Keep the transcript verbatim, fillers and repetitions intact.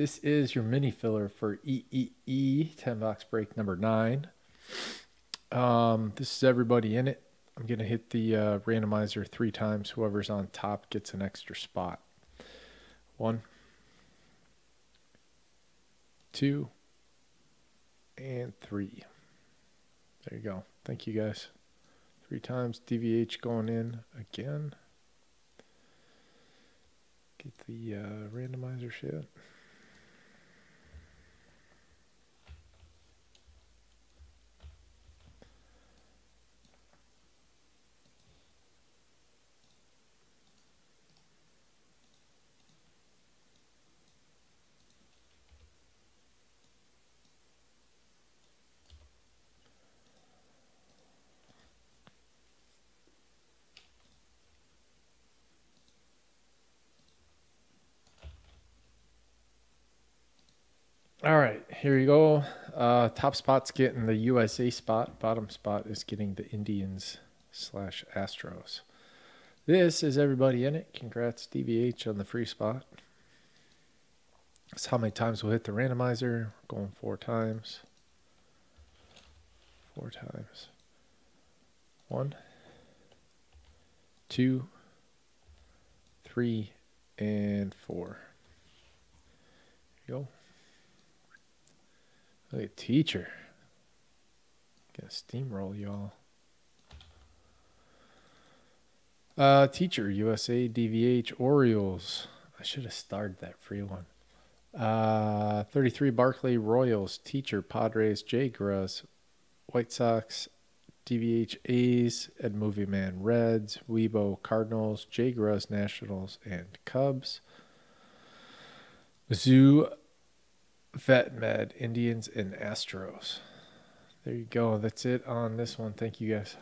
This is your mini filler for triple E, ten box break number nine. Um, this is everybody in it. I'm going to hit the uh, randomizer three times. Whoever's on top gets an extra spot. One, two, and three. There you go. Thank you guys. Three times. D V H going in again. Get the uh, randomizer shit. All right, here you go. Uh, top spot's getting the U S A spot. Bottom spot is getting the Indians slash Astros. This is everybody in it. Congrats, D V H, on the free spot. That's how many times we'll hit the randomizer. We're going four times. Four times. One, two, three, and four. Here you go. Look at teacher. Gonna steamroll y'all. Uh, teacher, U S A, D V H, Orioles. I should have starred that free one. Uh, thirty-three, Barkley, Royals, teacher, Padres, Jay Gruss, White Sox, D V H, A's, Ed Movie Man, Reds, Weibo, Cardinals, Jay Gruss, Nationals, and Cubs. Mizzou, Vet Med, Indians, and Astros. There you go. That's it on this one. Thank you guys.